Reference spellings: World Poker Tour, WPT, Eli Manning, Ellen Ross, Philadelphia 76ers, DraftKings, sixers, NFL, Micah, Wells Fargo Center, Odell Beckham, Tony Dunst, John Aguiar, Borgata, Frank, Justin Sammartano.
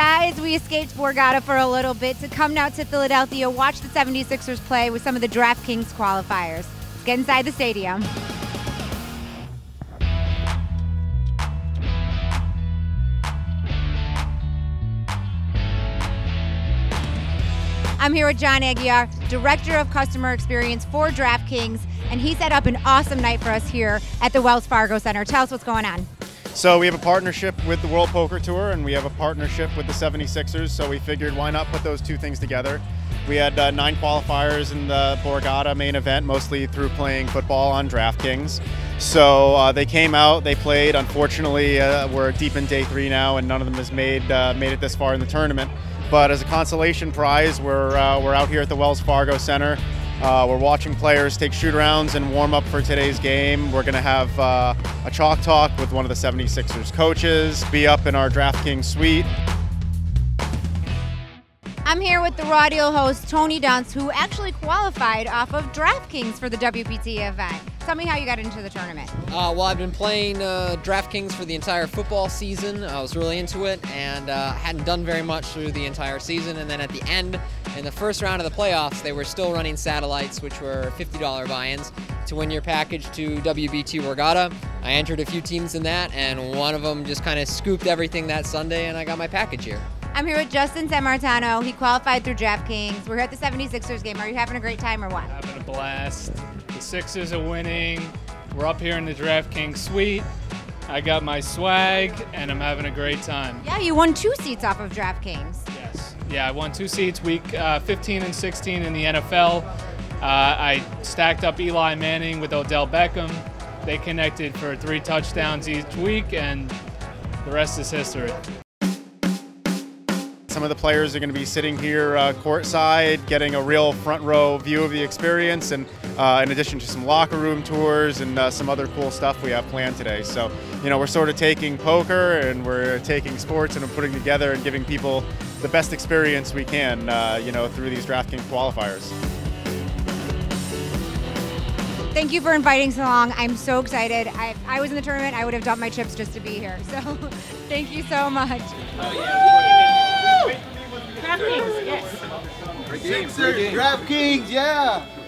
guys, we escaped Borgata for a little bit to come now to Philadelphia, watch the 76ers play with some of the DraftKings qualifiers. Let's get inside the stadium. I'm here with John Aguiar, Director of Customer Experience for DraftKings, and he set up an awesome night for us here at the Wells Fargo Center. Tell us what's going on. So we have a partnership with the World Poker Tour, and we have a partnership with the 76ers, so we figured why not put those two things together. We had 9 qualifiers in the Borgata main event, mostly through playing football on DraftKings. So they came out, they played. Unfortunately, we're deep in day 3 now, and none of them has made it this far in the tournament. But as a consolation prize, we're out here at the Wells Fargo Center. We're watching players take shoot-arounds and warm up for today's game. We're going to have a chalk talk with one of the 76ers coaches, be up in our DraftKings suite. I'm here with the Raw Deal host, Tony Dunst, who actually qualified off of DraftKings for the WPT event. Tell me how you got into the tournament. Well, I've been playing DraftKings for the entire football season. I was really into it, and hadn't done very much through the entire season. And then at the end, in the first round of the playoffs, they were still running satellites, which were $50 buy-ins to win your package to WBT Borgata. I entered a few teams in that, and one of them just kind of scooped everything that Sunday, and I got my package here. I'm here with Justin Sammartano. He qualified through DraftKings. We're here at the 76ers game. Are you having a great time or what? Having a blast. The Sixers are winning. We're up here in the DraftKings suite. I got my swag, and I'm having a great time. Yeah, you won 2 seats off of DraftKings. Yes. Yeah, I won 2 seats, week 15 and 16 in the NFL. I stacked up Eli Manning with Odell Beckham. They connected for 3 touchdowns each week, and the rest is history. Some of the players are going to be sitting here courtside, getting a real front row view of the experience, and in addition to some locker room tours and some other cool stuff we have planned today. So, you know, we're sort of taking poker and we're taking sports and we're putting together and giving people the best experience we can, you know, through these DraftKings qualifiers. Thank you for inviting us along. I'm so excited. I was in the tournament. I would have dumped my chips just to be here. So, thank you so much. Oh, yeah. DraftKings, yes. DraftKings, yeah.